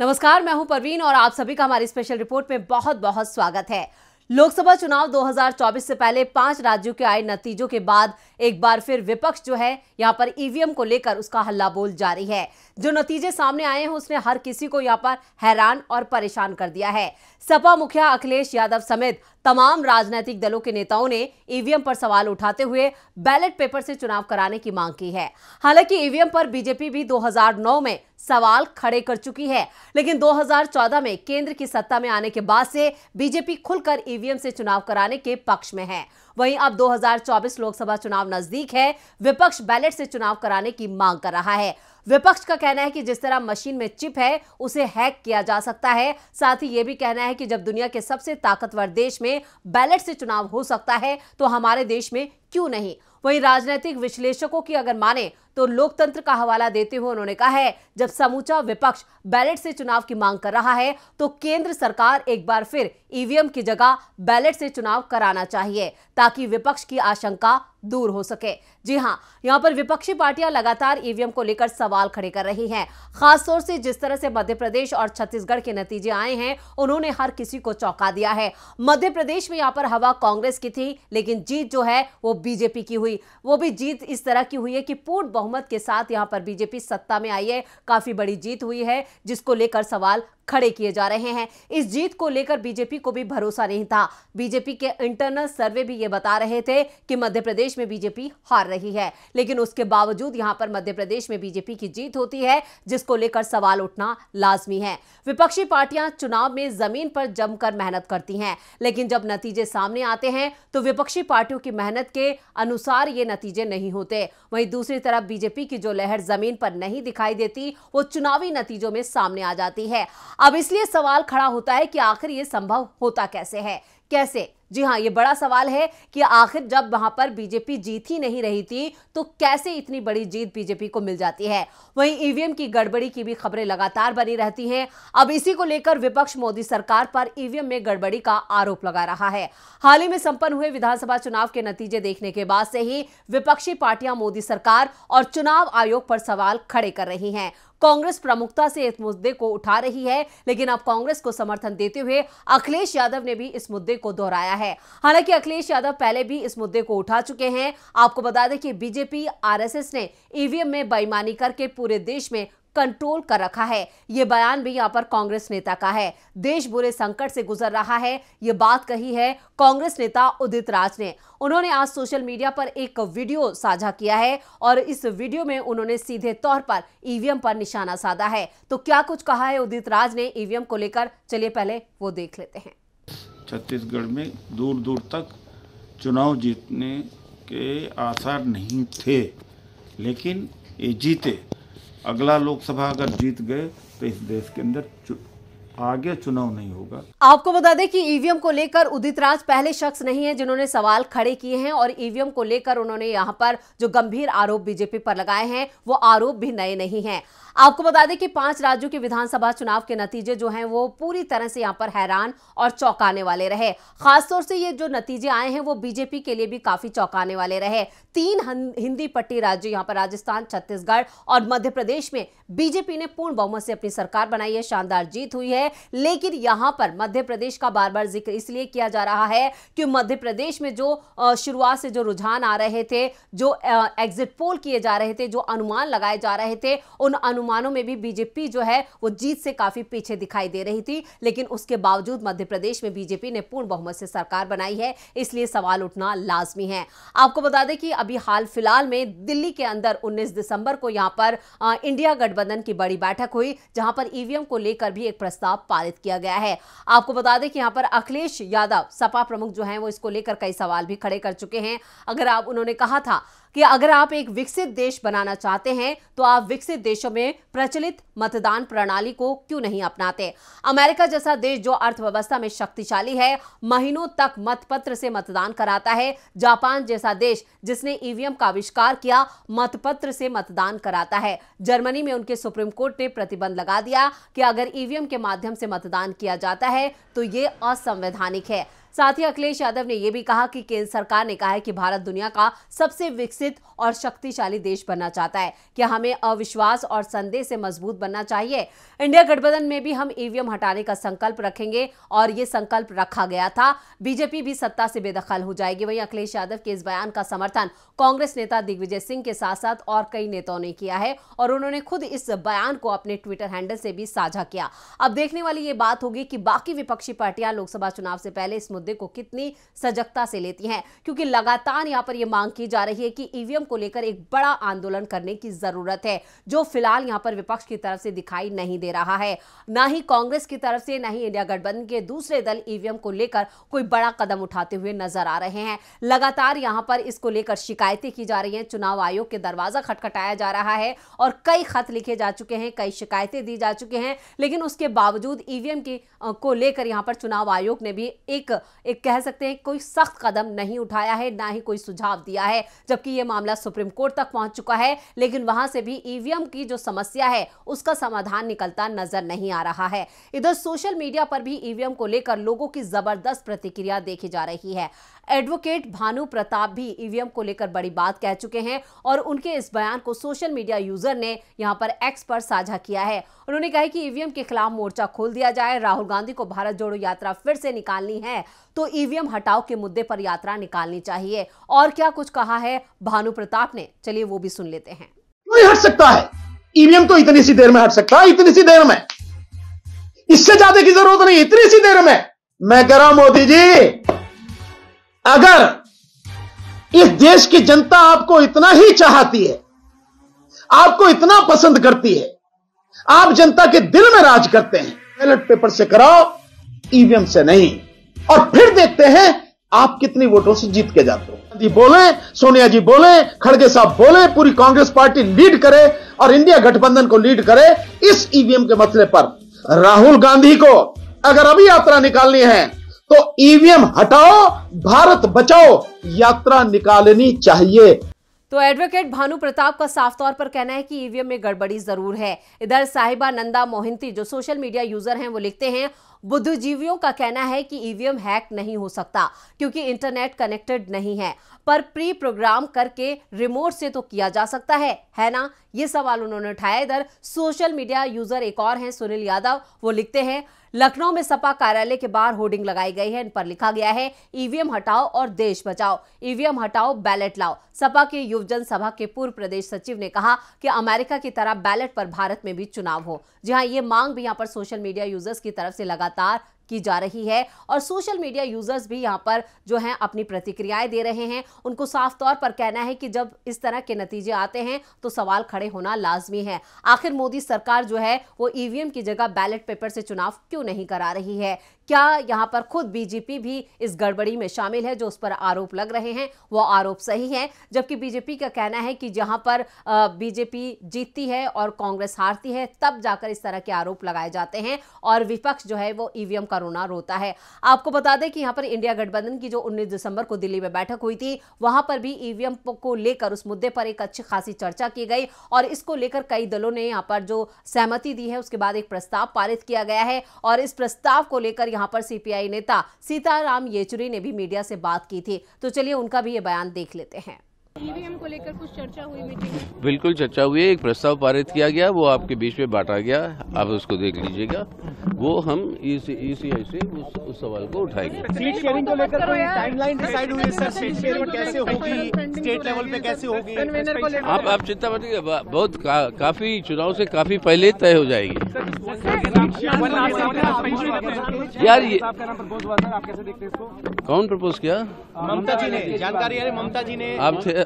नमस्कार, मैं हूं परवीन और आप सभी का हमारी स्पेशल रिपोर्ट में बहुत बहुत स्वागत है। लोकसभा चुनाव 2024 से पहले 5 राज्यों के आए नतीजों के बाद एक बार फिर विपक्ष जो है यहां पर ईवीएम को लेकर उसका हल्ला बोल जारी है। जो नतीजे सामने आए हैं उसने हर किसी को यहां पर हैरान और परेशान कर दिया है। सपा मुखिया अखिलेश यादव समेत तमाम राजनीतिक दलों के नेताओं ने ईवीएम पर सवाल उठाते हुए बैलेट पेपर से चुनाव कराने की मांग की है। हालांकि ईवीएम पर बीजेपी भी 2009 में सवाल खड़े कर चुकी है, लेकिन 2014 में केंद्र की सत्ता में आने के बाद से बीजेपी खुलकर ईवीएम से चुनाव कराने के पक्ष में है। वहीं अब 2024 लोकसभा चुनाव नजदीक है, विपक्ष बैलेट से चुनाव कराने की मांग कर रहा है। विपक्ष का कहना है कि जिस तरह मशीन में चिप है उसे हैक किया जा सकता है। साथ ही ये भी कहना है कि जब दुनिया के सबसे ताकतवर देश में बैलेट से चुनाव हो सकता है तो हमारे देश में क्यों नहीं। वहीं राजनीतिक विश्लेषकों की अगर माने तो लोकतंत्र का हवाला देते हुए उन्होंने कहा है, जब समूचा विपक्ष बैलेट से चुनाव की मांग कर रहा है तो केंद्र सरकार एक बार फिर ईवीएम की जगह बैलेट से चुनाव कराना चाहिए ताकि विपक्ष की आशंका दूर हो सके। जी हां, यहां पर विपक्षी पार्टियां लगातार ईवीएम को लेकर सवाल खड़े कर रही हैं। खासतौर से जिस तरह से मध्य प्रदेश और छत्तीसगढ़ के नतीजे आए हैं उन्होंने हर किसी को चौंका दिया है। मध्य प्रदेश में यहां पर हवा कांग्रेस की थी, लेकिन जीत जो है वो बीजेपी की हुई। वो भी जीत इस तरह की हुई है कि पूर्ण बहुमत के साथ यहां पर बीजेपी सत्ता में आई है। काफी बड़ी जीत हुई है जिसको लेकर सवाल खड़े किए जा रहे हैं। इस जीत को लेकर बीजेपी को भी भरोसा नहीं था। बीजेपी के इंटरनल सर्वे भी ये बता रहे थे कि मध्य प्रदेश में बीजेपी हार रही है, लेकिन उसके बावजूद यहां पर मध्य प्रदेश में बीजेपी की जीत होती है जिसको लेकर सवाल उठना लाजमी है। विपक्षी पार्टियां चुनाव में जमीन पर जमकर मेहनत करती हैं, लेकिन जब नतीजे सामने आते हैं तो विपक्षी पार्टियों की मेहनत के अनुसार ये नतीजे नहीं होते। वहीं दूसरी तरफ बीजेपी की जो लहर जमीन पर नहीं दिखाई देती वो चुनावी नतीजों में सामने आ जाती है। अब इसलिए सवाल खड़ा होता है कि आखिर ये संभव होता कैसे है, कैसे? जी हाँ, ये बड़ा सवाल है कि आखिर जब वहां पर बीजेपी जीत ही नहीं रही थी तो कैसे इतनी बड़ी जीत बीजेपी को मिल जाती है। वहीं ईवीएम की गड़बड़ी की भी खबरें लगातार बनी रहती हैं। अब इसी को लेकर विपक्ष मोदी सरकार पर ईवीएम में गड़बड़ी का आरोप लगा रहा है। हाल ही में संपन्न हुए विधानसभा चुनाव के नतीजे देखने के बाद से ही विपक्षी पार्टियां मोदी सरकार और चुनाव आयोग पर सवाल खड़े कर रही हैं। कांग्रेस प्रमुखता से इस मुद्दे को उठा रही है, लेकिन अब कांग्रेस को समर्थन देते हुए अखिलेश यादव ने भी इस मुद्दे को दोहराया है। हालांकि अखिलेश यादव पहले भी इस मुद्दे को उठा चुके हैं। आपको बता दें कि बीजेपी आरएसएस ने ईवीएम में बेईमानी करके पूरे देश में कंट्रोल कर रखा है। ये बयान भी यहाँ पर कांग्रेस नेता का है। देश बुरे संकट से गुजर रहा है, ये बात कही है कांग्रेस नेता उदित राज ने। उन्होंने आज सोशल मीडिया पर एक वीडियो साझा किया है और इस वीडियो में उन्होंने सीधे तौर पर ईवीएम पर निशाना साधा है। तो क्या कुछ कहा है उदित राज ने ईवीएम को लेकर, चलिए पहले वो देख लेते हैं। छत्तीसगढ़ में दूर दूर तक चुनाव जीतने के आसार नहीं थे, लेकिन ये जीते। अगला लोकसभा अगर जीत गए तो इस देश के अंदर आगे चुनाव नहीं होगा। आपको बता दें कि ईवीएम को लेकर उदित राज पहले शख्स नहीं है जिन्होंने सवाल खड़े किए हैं और ईवीएम को लेकर उन्होंने यहां पर जो गंभीर आरोप बीजेपी पर लगाए हैं वो आरोप भी नए नहीं हैं। आपको बता दें कि 5 राज्यों के विधानसभा चुनाव के नतीजे जो हैं वो पूरी तरह से यहाँ पर हैरान और चौंकाने वाले रहे। खासतौर से ये जो नतीजे आए हैं वो बीजेपी के लिए भी काफी चौंकाने वाले रहे। 3 हिंदी पट्टी राज्य यहाँ पर राजस्थान, छत्तीसगढ़ और मध्य प्रदेश में बीजेपी ने पूर्ण बहुमत से अपनी सरकार बनाई है, शानदार जीत हुई है। लेकिन यहाँ पर मध्य प्रदेश का बार बार जिक्र इसलिए किया जा रहा है कि मध्य प्रदेश में जो शुरुआत से जो रुझान आ रहे थे, जो एग्जिट पोल किए जा रहे थे, जो अनुमान लगाए जा रहे थे, उन अनुमानों में भी बीजेपी जो है वो जीत से काफी पीछे दिखाई दे रही थी। लेकिन उसके बावजूद मध्य प्रदेश में बीजेपी ने पूर्ण बहुमत से सरकार बनाई है, इसलिए सवाल उठना लाजमी है। आपको बता दें कि अभी हाल फिलहाल में दिल्ली के अंदर 19 दिसंबर को यहाँ पर इंडिया गठबंधन की बड़ी बैठक हुई जहां पर ईवीएम को लेकर भी एक प्रस्ताव पारित किया गया है। आपको बता दें कि यहाँ पर अखिलेश यादव सपा प्रमुख जो हैं वो इसको लेकर कई सवाल भी खड़े कर चुके हैं। उन्होंने कहा था कि अगर आप एक विकसित देश बनाना चाहते हैं तो आप विकसित देशों में प्रचलित मतदान प्रणाली को क्यों नहीं अपनाते। अमेरिका जैसा देश जो अर्थव्यवस्था में शक्तिशाली है, महीनों तक मतपत्र से मतदान कराता है। जापान जैसा देश जिसने ईवीएम का आविष्कार किया, मतपत्र से मतदान कराता है। जर्मनी में उनके सुप्रीम कोर्ट ने प्रतिबंध लगा दिया कि अगर ईवीएम के माध्यम से मतदान किया जाता है तो ये असंवैधानिक है। साथ ही अखिलेश यादव ने यह भी कहा कि केंद्र सरकार ने कहा है कि भारत दुनिया का सबसे विकसित और शक्तिशाली देश बनना चाहता है कि हमें अविश्वास और संदेह से मजबूत बनना चाहिए। इंडिया गठबंधन में भी हम ईवीएम हटाने का संकल्प रखेंगे और ये संकल्प रखा गया था। बीजेपी भी सत्ता से बेदखल हो जाएगी। वहीं अखिलेश यादव के इस बयान का समर्थन कांग्रेस नेता दिग्विजय सिंह के साथ साथ और कई नेताओं ने किया है और उन्होंने खुद इस बयान को अपने ट्विटर हैंडल से भी साझा किया। अब देखने वाली ये बात होगी कि बाकी विपक्षी पार्टियां लोकसभा चुनाव से पहले इस मुद्दे को कितनी सजगता से लेती हैं, क्योंकि लगातार यहां पर यह मांग की जा रही है कि ईवीएम को लेकर एक बड़ा आंदोलन करने की जरूरत है, जो फिलहाल यहां पर विपक्ष की तरफ से दिखाई नहीं दे रहा है। ना ही कांग्रेस की तरफ से ना ही इंडिया गठबंधन के दूसरे दल ईवीएम को लेकर कोई बड़ा कदम उठाते हुए नजर आ रहे हैं। लगातार यहां पर इसको लेकर शिकायतें की जा रही हैं, चुनाव आयोग के दरवाजा खटखटाया जा रहा है और कई खत लिखे जा चुके हैं, कई शिकायतें दी जा चुके हैं, लेकिन उसके बावजूद ईवीएम को लेकर यहां पर चुनाव आयोग ने भी एक कह सकते हैं कोई सख्त कदम नहीं उठाया है, ना ही कोई सुझाव दिया है। जबकि यह मामला सुप्रीम कोर्ट तक पहुंच चुका है, लेकिन वहां से भी ईवीएम की जो समस्या है उसका समाधान निकलता नजर नहीं आ रहा है। इधर सोशल मीडिया पर भी ईवीएम को लेकर लोगों की जबरदस्त प्रतिक्रिया देखी जा रही है। एडवोकेट भानु प्रताप भी ईवीएम को लेकर बड़ी बात कह चुके हैं और उनके इस बयान को सोशल मीडिया यूजर ने यहां पर एक्स पर साझा किया है। उन्होंने कहा कि ईवीएम के खिलाफ मोर्चा खोल दिया जाए, राहुल गांधी को भारत जोड़ो यात्रा फिर से निकालनी है तो ईवीएम हटाओ के मुद्दे पर यात्रा निकालनी चाहिए। और क्या कुछ कहा है भानु प्रताप ने, चलिए वो भी सुन लेते हैं। क्यों हट सकता है ईवीएम? तो इतनी सी देर में हट सकता है, इतनी सी देर में, इससे ज्यादा की जरूरत नहीं, इतनी सी देर में। मैं कह रहा हूं मोदी जी, अगर इस देश की जनता आपको इतना ही चाहती है, आपको इतना पसंद करती है, आप जनता के दिल में राज करते हैं, बैलेट पेपर से कराओ, ईवीएम से नहीं, और फिर देखते हैं आप कितनी वोटों से जीत के जाते हो। गांधी बोले, सोनिया जी बोले, खड़गे साहब बोले, पूरी कांग्रेस पार्टी लीड करे और इंडिया गठबंधन को लीड करे इस ईवीएम के मसले पर। राहुल गांधी को अगर अभी यात्रा निकालनी है तो ईवीएम हटाओ भारत बचाओ यात्रा निकालनी चाहिए। तो एडवोकेट भानु प्रताप का साफ तौर पर कहना है कि ईवीएम में गड़बड़ी जरूर है। इधर साहिबा नंदा मोहिंती जो सोशल मीडिया यूजर हैं वो लिखते हैं, बुद्धिजीवियों का कहना है कि ईवीएम हैक नहीं हो सकता क्योंकि इंटरनेट कनेक्टेड नहीं है, पर प्री प्रोग्राम करके रिमोट से तो किया जा सकता है ना? ये सवाल उन्होंने उठाया। इधर सोशल मीडिया यूजर एक और हैं सुनील यादव, वो लिखते हैं, लखनऊ में सपा कार्यालय के बाहर होर्डिंग लगाई गई है, इन पर लिखा गया है ईवीएम हटाओ और देश बचाओ, ईवीएम हटाओ बैलेट लाओ। सपा के युवजन सभा के पूर्व प्रदेश सचिव ने कहा कि अमेरिका की तरह बैलेट पर भारत में भी चुनाव हो। जी हाँ, ये मांग भी यहाँ पर सोशल मीडिया यूजर्स की तरफ से लगातार की जा रही है और सोशल मीडिया यूजर्स भी यहाँ पर जो हैं अपनी प्रतिक्रियाएं दे रहे हैं। उनको साफ तौर पर कहना है कि जब इस तरह के नतीजे आते हैं तो सवाल खड़े होना लाजमी है। आखिर मोदी सरकार जो है वो ईवीएम की जगह बैलेट पेपर से चुनाव क्यों नहीं करा रही है? क्या यहाँ पर खुद बीजेपी भी इस गड़बड़ी में शामिल है? जो उस पर आरोप लग रहे हैं वो आरोप सही है, जबकि बीजेपी का कहना है कि जहाँ पर बीजेपी जीतती है और कांग्रेस हारती है तब जाकर इस तरह के आरोप लगाए जाते हैं और विपक्ष जो है वो ईवीएम का रोना रोता है। आपको बता दें कि यहाँ पर इंडिया गठबंधन की जो 19 दिसंबर को दिल्ली में बैठक हुई थी वहां पर भी ईवीएम को लेकर उस मुद्दे पर एक अच्छी खासी चर्चा की गई और इसको लेकर कई दलों ने यहाँ पर जो सहमति दी है उसके बाद एक प्रस्ताव पारित किया गया है और इस प्रस्ताव को लेकर यहां पर सीपीआई नेता सीताराम येचुरी ने भी मीडिया से बात की थी। तो चलिए उनका भी ये बयान देख लेते हैं। ईवीएम को लेकर कुछ चर्चा हुई मीटिंग? बिल्कुल चर्चा हुई है, एक प्रस्ताव पारित किया गया, वो आपके बीच में बांटा गया, आप उसको देख लीजिएगा, वो हम ईसीआई से उस सवाल को उठाएंगे। सीट शेयरिंग को लेकर कोई टाइमलाइन डिसाइड हुई है सर? सीट शेयरिंग कैसे होगी, स्टेट लेवल पे कैसे होगी? आप चिंता मत कीजिए, बहुत काफी चुनाव से काफी पहले तय हो जाएगी। यार ये कौन प्रपोज किया? ममता जी ने, जानकारी आ रही है ममता जी ने आपसे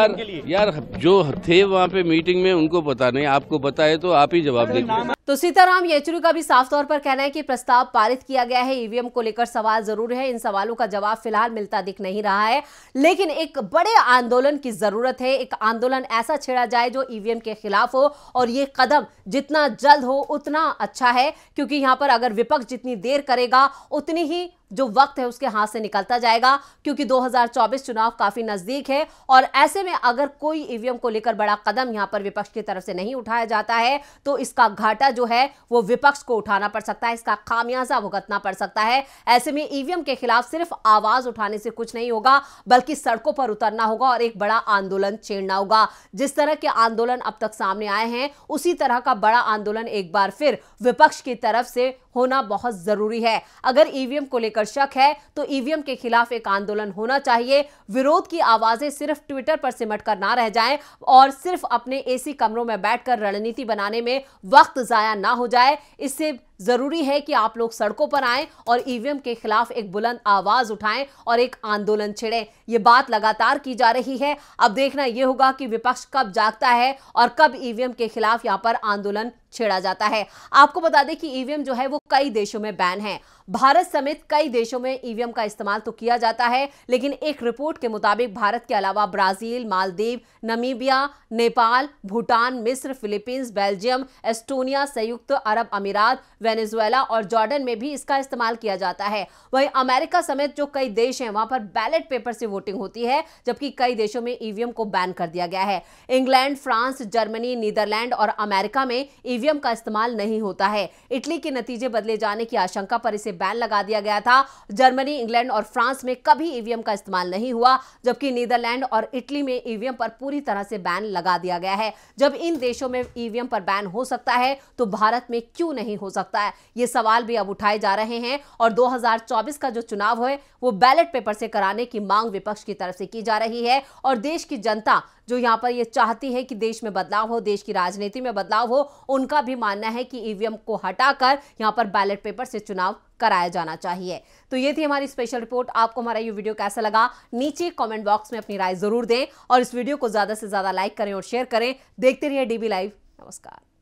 यार जो थे वहाँ पे मीटिंग में उनको पता नहीं, आपको पता है तो आप ही जवाब देंगे। तो सीताराम येचुरी का भी साफ तौर पर कहना है कि प्रस्ताव पारित किया गया है, ईवीएम को लेकर सवाल जरूर है, इन सवालों का जवाब फिलहाल मिलता दिख नहीं रहा है, लेकिन एक बड़े आंदोलन की जरूरत है। एक आंदोलन ऐसा छेड़ा जाए जो ईवीएम के खिलाफ हो और ये कदम जितना जल्द हो उतना अच्छा है, क्योंकि यहाँ पर अगर विपक्ष जितनी देर करेगा उतनी ही जो वक्त है उसके हाथ से निकलता जाएगा, क्योंकि 2024 चुनाव काफी नजदीक है और ऐसे में अगर कोई ईवीएम को लेकर बड़ा कदम यहां पर विपक्ष की तरफ से नहीं उठाया जाता है तो इसका घाटा जो है वो विपक्ष को उठाना पड़ सकता है, इसका खामियाजा भुगतना पड़ सकता है। ऐसे में ईवीएम के खिलाफ सिर्फ आवाज उठाने से कुछ नहीं होगा, बल्कि सड़कों पर उतरना होगा और एक बड़ा आंदोलन छेड़ना होगा। जिस तरह के आंदोलन अब तक सामने आए हैं उसी तरह का बड़ा आंदोलन एक बार फिर विपक्ष की तरफ से होना बहुत जरूरी है। अगर ईवीएम को लेकर शक है तो ईवीएम के खिलाफ एक आंदोलन होना चाहिए। विरोध की आवाजें सिर्फ ट्विटर पर सिमट कर ना रह जाएं और सिर्फ अपने एसी कमरों में बैठकर रणनीति बनाने में वक्त जाया ना हो जाए। इससे जरूरी है कि आप लोग सड़कों पर आएं और ईवीएम के खिलाफ एक बुलंद आवाज उठाएं और एक आंदोलन छेड़ें। ये बात लगातार की जा रही है। अब देखना यह होगा कि विपक्ष कब जागता है और कब ईवीएम के खिलाफ यहां पर आंदोलन छेड़ा जाता है। आपको बता दें कि ईवीएम जो है वो कई देशों में बैन है। भारत समेत कई देशों में ईवीएम का इस्तेमाल तो किया जाता है, लेकिन एक रिपोर्ट के मुताबिक भारत के अलावा ब्राजील, मालदीव, नामीबिया, नेपाल, भूटान, मिस्र, फिलीपींस, बेल्जियम, एस्टोनिया, संयुक्त अरब अमीरात, वेनेजुएला और जॉर्डन में भी इसका इस्तेमाल किया जाता है। वहीं अमेरिका समेत जो कई देश हैं वहां पर बैलेट पेपर से वोटिंग होती है, जबकि कई देशों में ईवीएम को बैन कर दिया गया है। इंग्लैंड, फ्रांस, जर्मनी, नीदरलैंड और अमेरिका में ईवीएम का इस्तेमाल नहीं होता है। इटली के नतीजे बदले जाने की आशंका पर इसे बैन लगा दिया गया था। जर्मनी, इंग्लैंड और फ्रांस में कभी ईवीएम का इस्तेमाल नहीं हुआ, जबकि नीदरलैंड और इटली में ईवीएम पर पूरी तरह से बैन लगा दिया गया है। जब इन देशों में ईवीएम पर बैन हो सकता है तो भारत में क्यों नहीं हो सकता है, ये सवाल भी अब उठाए जा रहे हैं। और 2024 का जो चुनाव है वो बैलेट पेपर से कराने की मांग विपक्ष की तरफ से की जा रही है और देश की जनता जो यहाँ पर ये चाहती है कि देश में बदलाव हो, देश की राजनीति में बदलाव हो, उनका भी मानना है कि ईवीएम को हटाकर यहाँ पर बैलेट पेपर से चुनाव कराया जाना चाहिए। तो ये थी हमारी स्पेशल रिपोर्ट। आपको हमारा ये वीडियो कैसा लगा नीचे कमेंट बॉक्स में अपनी राय जरूर दें और इस वीडियो को ज़्यादा से ज़्यादा लाइक करें और शेयर करें। देखते रहिए डीबी लाइव। नमस्कार।